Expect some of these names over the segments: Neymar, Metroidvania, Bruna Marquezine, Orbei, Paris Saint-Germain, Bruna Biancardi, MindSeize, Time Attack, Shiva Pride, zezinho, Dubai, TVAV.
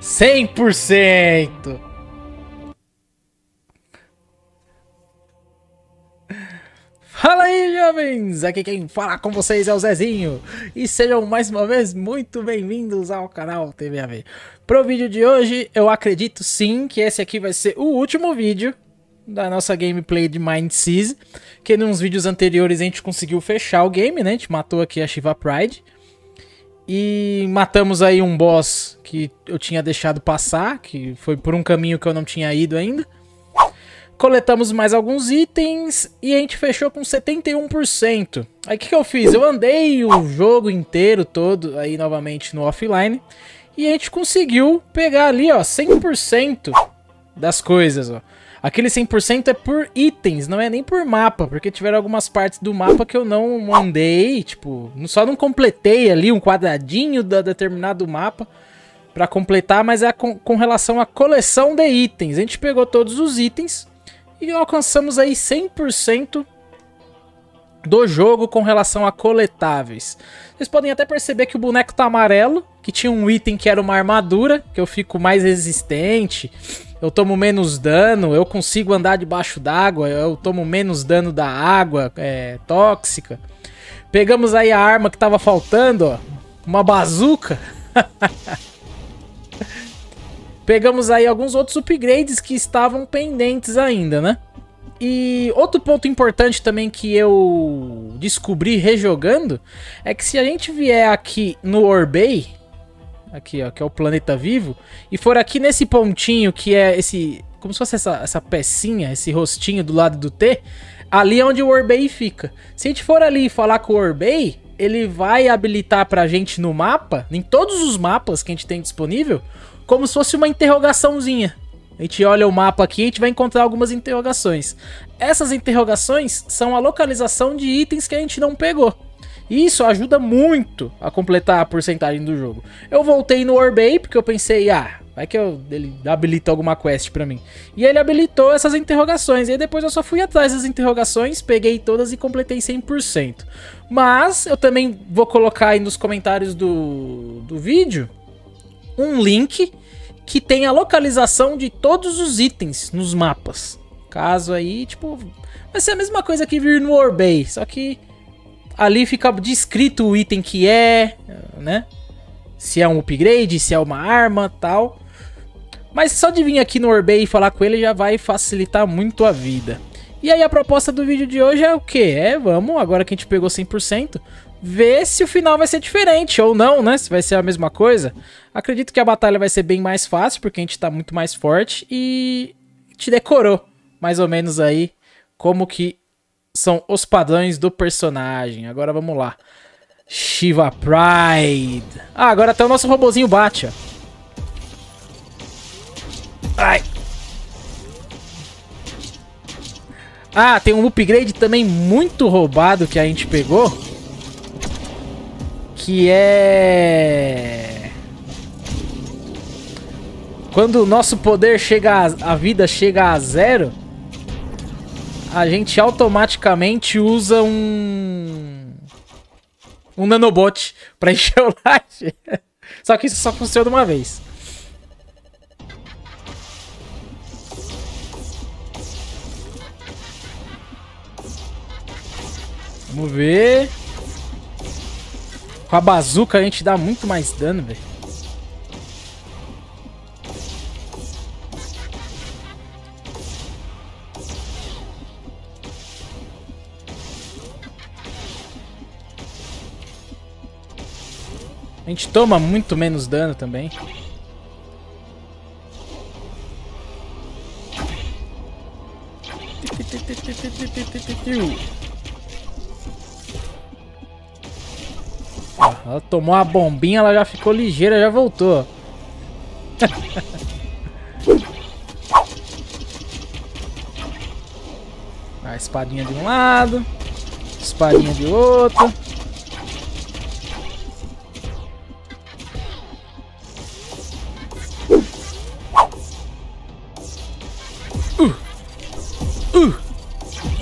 100%! Fala aí, jovens! Aqui quem fala com vocês é o Zezinho. E sejam mais uma vez muito bem-vindos ao canal TVAV. Pro vídeo de hoje, eu acredito sim que esse aqui vai ser o último vídeo da nossa gameplay de MindSeize. Que nos vídeos anteriores a gente conseguiu fechar o game, né? A gente matou aqui a Shiva Pride. E matamos aí um boss que eu tinha deixado passar, que foi por um caminho que eu não tinha ido ainda. Coletamos mais alguns itens e a gente fechou com 71%. Aí o que eu fiz? Eu andei o jogo inteiro todo aí novamente no offline. E a gente conseguiu pegar ali, ó, 100% das coisas, ó. Aquele 100% é por itens, não é nem por mapa. Porque tiveram algumas partes do mapa que eu não andei, tipo... Só não completei ali um quadradinho da determinado mapa pra completar, mas é com relação à coleção de itens. A gente pegou todos os itens e alcançamos aí 100% do jogo com relação a coletáveis. Vocês podem até perceber que o boneco tá amarelo, que tinha um item que era uma armadura, que eu fico mais resistente, eu tomo menos dano, eu consigo andar debaixo d'água, eu tomo menos dano da água tóxica. Pegamos aí a arma que tava faltando, ó, uma bazuca. Pegamos aí alguns outros upgrades que estavam pendentes ainda, né? E outro ponto importante também que eu descobri rejogando é que se a gente vier aqui no Orbei, aqui ó, que é o planeta vivo, e for aqui nesse pontinho que é esse, como se fosse essa pecinha, esse rostinho do lado do T, ali é onde o Orbei fica. Se a gente for ali e falar com o Orbei, ele vai habilitar pra gente no mapa, em todos os mapas que a gente tem disponível, como se fosse uma interrogaçãozinha. A gente olha o mapa aqui e a gente vai encontrar algumas interrogações. Essas interrogações são a localização de itens que a gente não pegou. E isso ajuda muito a completar a porcentagem do jogo. Eu voltei no Orbei porque eu pensei, ah, vai que ele habilita alguma quest pra mim. E ele habilitou essas interrogações. E aí depois eu só fui atrás das interrogações, peguei todas e completei 100%. Mas eu também vou colocar aí nos comentários do vídeo um link que tem a localização de todos os itens nos mapas. Caso aí, tipo... Vai ser a mesma coisa que vir no Orbei, só que ali fica descrito o item que é, né? Se é um upgrade, se é uma arma, tal. Mas só de vir aqui no Orbei e falar com ele já vai facilitar muito a vida. E aí a proposta do vídeo de hoje é o quê? Vamos, agora que a gente pegou 100%, ver se o final vai ser diferente ou não, né? Se vai ser a mesma coisa. Acredito que a batalha vai ser bem mais fácil, porque a gente tá muito mais forte e te decorou mais ou menos aí como que são os padrões do personagem. Agora vamos lá. Shiva Pride. Ah, agora até o nosso robozinho bate, ó. Ai. Ah, tem um upgrade também muito roubado que a gente pegou. Que é... Quando o nosso poder chega... A vida chega a zero, a gente automaticamente usa um nanobot pra encher o laje. Só que isso só funciona uma vez. Vamos ver... Com a bazuca a gente dá muito mais dano, velho. A gente toma muito menos dano também. Ela tomou a bombinha, ela já ficou ligeira, já voltou. A espadinha de um lado, espadinha de outro.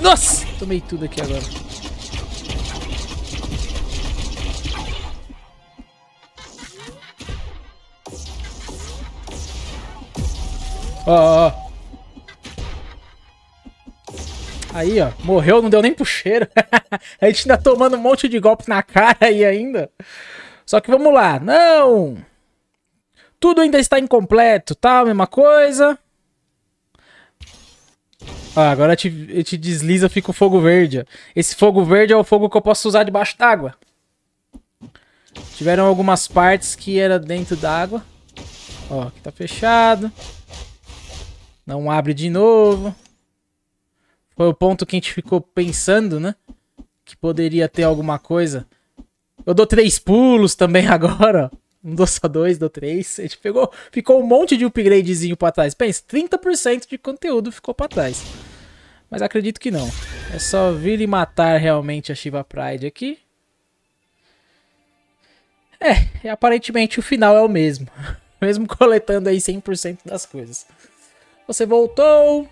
Nossa, tomei tudo aqui agora. Ó, ó. Aí, ó. Morreu, não deu nem pro cheiro. A gente ainda tomando um monte de golpe na cara aí ainda. Só que vamos lá. Não! Tudo ainda está incompleto, tá? Mesma coisa. Ah, agora a gente desliza, fica o fogo verde. Esse fogo verde é o fogo que eu posso usar debaixo d'água. Tiveram algumas partes que era dentro d'água. Ó, aqui tá fechado. Não abre de novo. Foi o ponto que a gente ficou pensando, né? Que poderia ter alguma coisa. Eu dou 3 pulos também agora, ó. Não dou só 2, dou 3. A gente pegou, ficou um monte de upgradezinho pra trás. Pensa, 30% de conteúdo ficou pra trás. Mas acredito que não. É só vir e matar realmente a Shiva Pride aqui. É, aparentemente o final é o mesmo. Mesmo coletando aí 100% das coisas. Você voltou.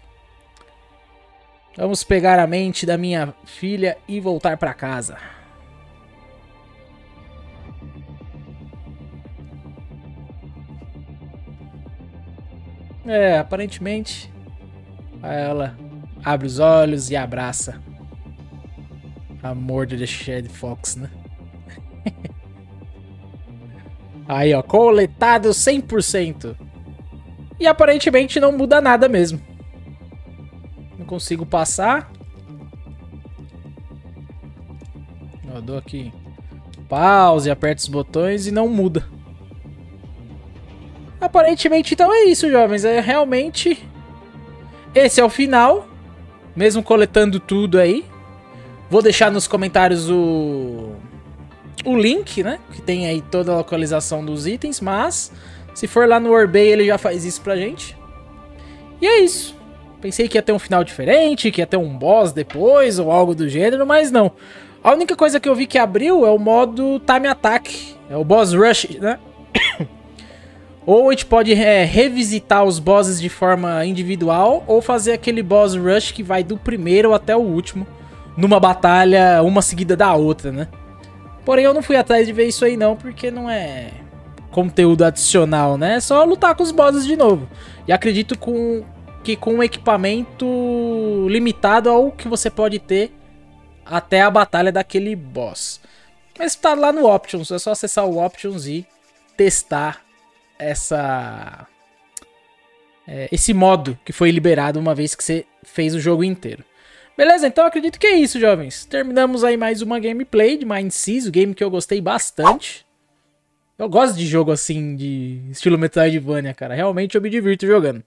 Vamos pegar a mente da minha filha e voltar pra casa. É, aparentemente, ela abre os olhos e abraça. Amor de The Shed Fox, né? Aí, ó, coletado 100%. E aparentemente não muda nada mesmo. Não consigo passar. Eu dou aqui pause, aperto os botões e não muda. Aparentemente, então é isso, jovens. É realmente... Esse é o final. Mesmo coletando tudo aí. Vou deixar nos comentários o link, né? Que tem aí toda a localização dos itens. Mas, se for lá no Orbei, ele já faz isso pra gente. E é isso. Pensei que ia ter um final diferente, que ia ter um boss depois ou algo do gênero, mas não. A única coisa que eu vi que abriu é o modo Time Attack. É o Boss Rush, né? Ou a gente pode revisitar os bosses de forma individual, ou fazer aquele boss rush que vai do primeiro até o último, numa batalha, uma seguida da outra, né? Porém, eu não fui atrás de ver isso aí não, porque não é conteúdo adicional, né? É só lutar com os bosses de novo. E acredito que com um equipamento limitado ao que você pode ter até a batalha daquele boss. Mas tá lá no Options, é só acessar o Options e testar esse modo que foi liberado uma vez que você fez o jogo inteiro. Beleza? Então eu acredito que é isso, jovens. Terminamos aí mais uma gameplay de MindSeize, o game que eu gostei bastante. Eu gosto de jogo assim, de estilo Metroidvania, cara. Realmente eu me divirto jogando.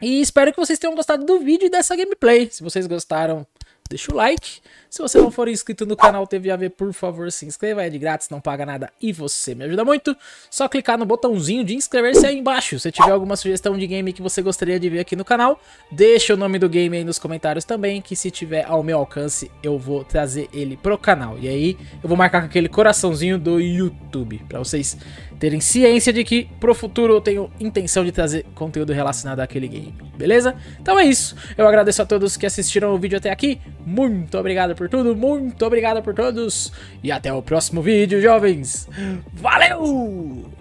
E espero que vocês tenham gostado do vídeo e dessa gameplay. Se vocês gostaram, deixa o like. Se você não for inscrito no canal TVAV, por favor, se inscreva. É de grátis, não paga nada e você me ajuda muito. Só clicar no botãozinho de inscrever-se aí embaixo. Se tiver alguma sugestão de game que você gostaria de ver aqui no canal, deixa o nome do game aí nos comentários também, que se tiver ao meu alcance, eu vou trazer ele pro canal. E aí, eu vou marcar com aquele coraçãozinho do YouTube, pra vocês terem ciência de que, pro futuro, eu tenho intenção de trazer conteúdo relacionado àquele game. Beleza? Então é isso. Eu agradeço a todos que assistiram o vídeo até aqui. Muito obrigado por tudo, muito obrigado por todos. E até o próximo vídeo, jovens. Valeu!